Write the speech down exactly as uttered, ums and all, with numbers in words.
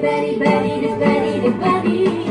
Body, body, the body, the body.